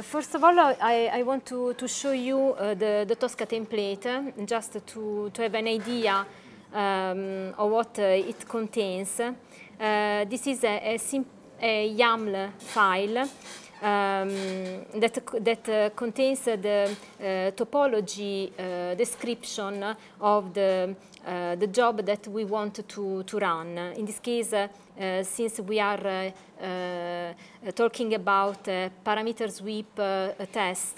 First of all, I want to show you the TOSCA template, just to have an idea of what it contains. This is a YAML file that contains the topology description of the job that we want to run. In this case, since we are talking about parameter sweep test,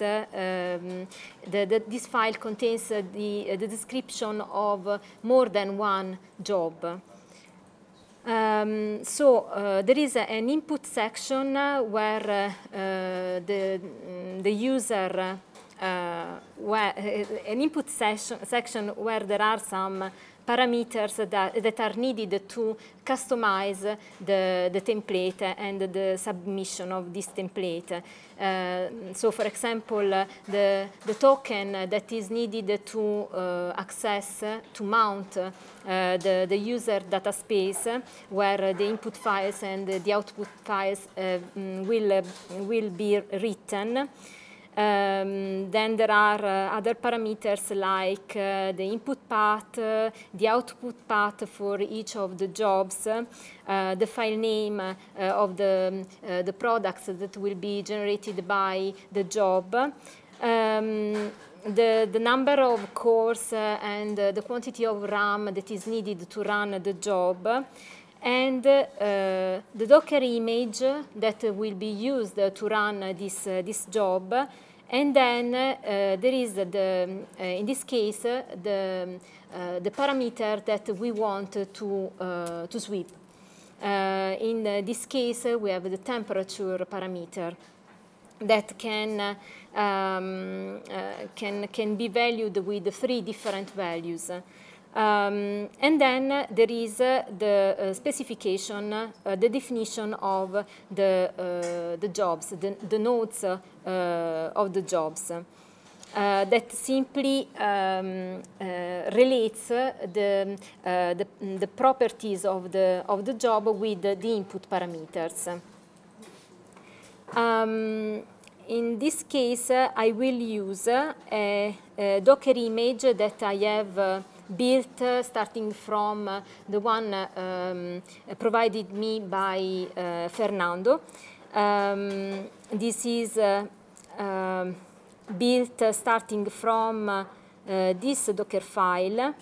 this file contains the description of more than one job. So there is an input section where the user, an input section where there are some parameters that are needed to customize the template and the submission of this template. So, for example, the token that is needed to access, to mount the user data space, where the input files and the output files will be written. Then there are other parameters like the input path, the output path for each of the jobs, the file name of the products that will be generated by the job, the number of cores and the quantity of RAM that is needed to run the job, and the Docker image that will be used to run this job. And then there is, in this case, the parameter that we want to sweep. In this case, we have the temperature parameter that can be valued with 3 different values. And then there is the specification, the definition of the jobs, the nodes of the jobs, that simply relates the properties of the job with the input parameters. In this case, I will use a Docker image that I have built starting from the one provided me by Fernando. This is built starting from this Docker file.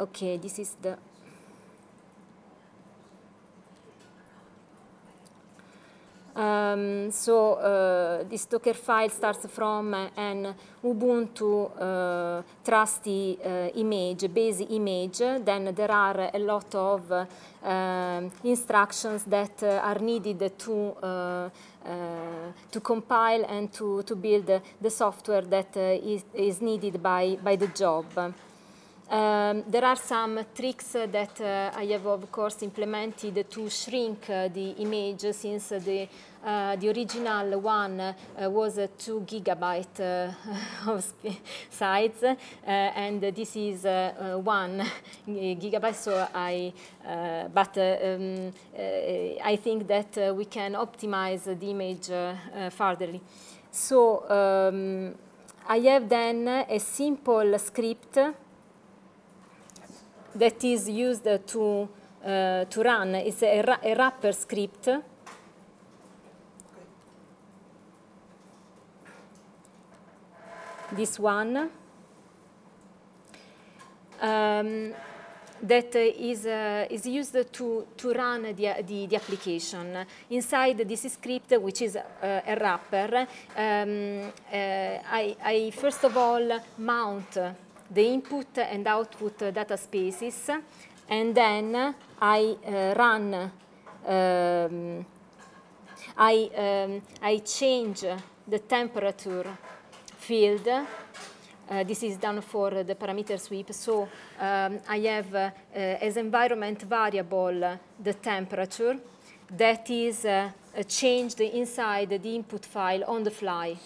Okay, this is the this Docker file starts from an Ubuntu trusty image, base image. Then there are a lot of instructions that are needed to compile and to build the software that is needed by the job. There are some tricks that I have, of course, implemented to shrink the image, since the original one was 2 GB of size, and this is 1 GB. So I think that we can optimize the image further. So I have then a simple script that is used to run. It's a wrapper script. This one that is used to run the application. Inside this script, which is a wrapper, I first of all mount the input and output data spaces, and then I change the temperature field. This is done for the parameter sweep, so I have as environment variable the temperature that is changed inside the input file on the fly,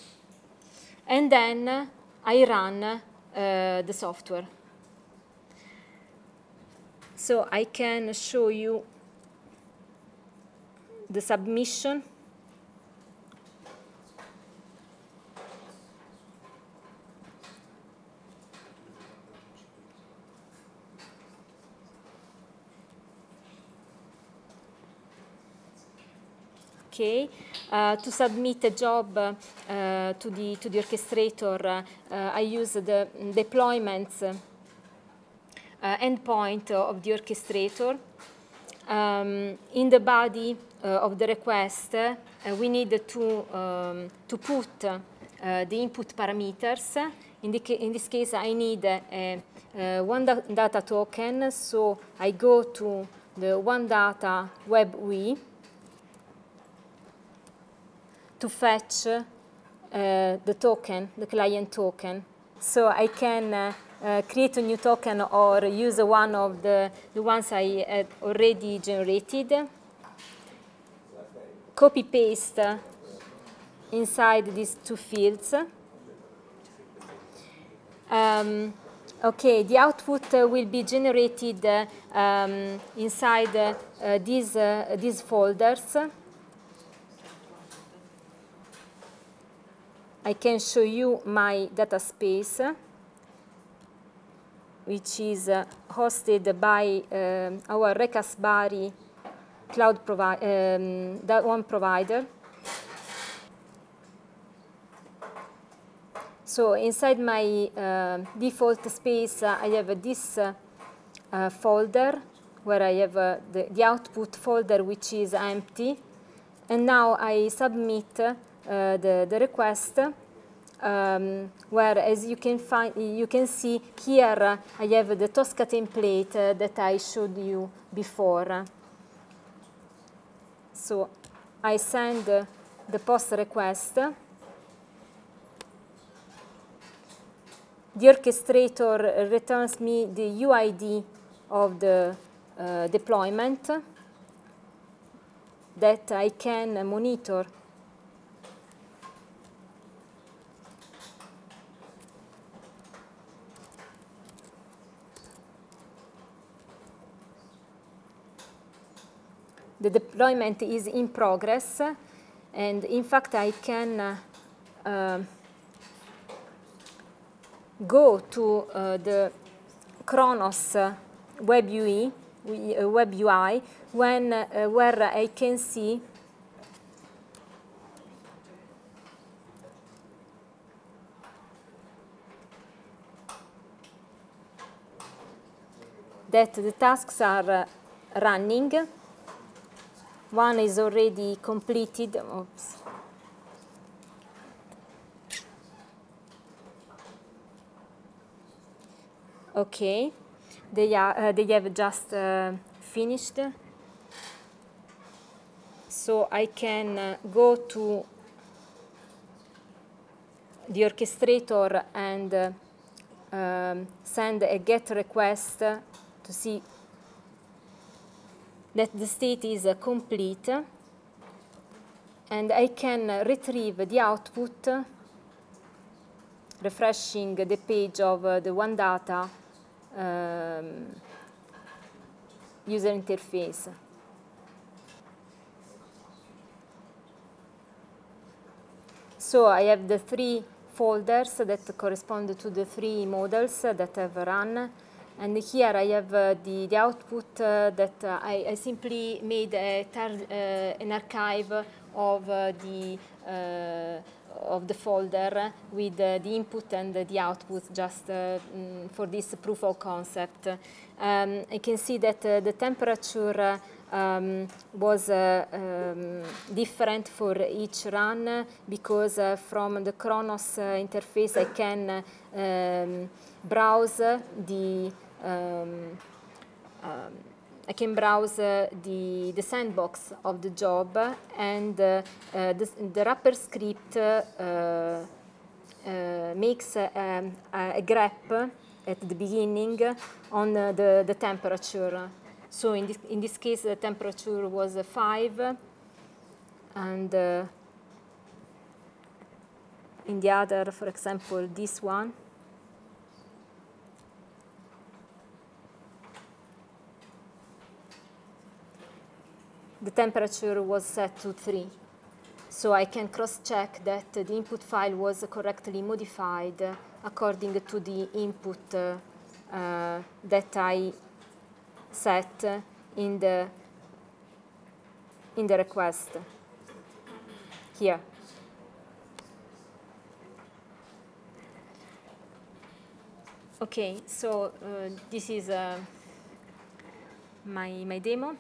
and then I run the software. So I can show you the submission. Okay, to submit a job to the orchestrator, I use the deployments endpoint of the orchestrator. In the body of the request, we need to put the input parameters. In this case, I need one data token, so I go to the one data web UI to fetch the token, the client token. So I can create a new token or use one of the ones I had already generated, copy-paste inside these two fields. Okay, the output will be generated inside these folders. I can show you my data space, which is hosted by our Recasbari cloud provider. So inside my default space, I have this folder where I have the output folder, which is empty, and now I submit the request, where, as you can see here, I have the TOSCA template that I showed you before. So I send the POST request. The orchestrator returns me the UID of the deployment that I can monitor. The deployment is in progress, and in fact I can go to the Chronos web UI where I can see that the tasks are running. One is already completed. Oops. Okay, they have just finished. So I can go to the orchestrator and send a GET request to see that the state is complete, and I can retrieve the output, refreshing the page of the one data user interface. So I have the three folders that correspond to the three models that I've run. And here I have the output that I simply made an archive of the folder with the input and the output, just for this proof of concept. I can see that the temperature was different for each run, because from the Chronos interface I can browse the sandbox of the job, and the wrapper script makes a grep at the beginning on the temperature. So in this case, the temperature was 5, and in the other, for example, this one. the temperature was set to 3. So I can cross-check that the input file was correctly modified according to the input that I set in the request here. Okay, so this is my demo.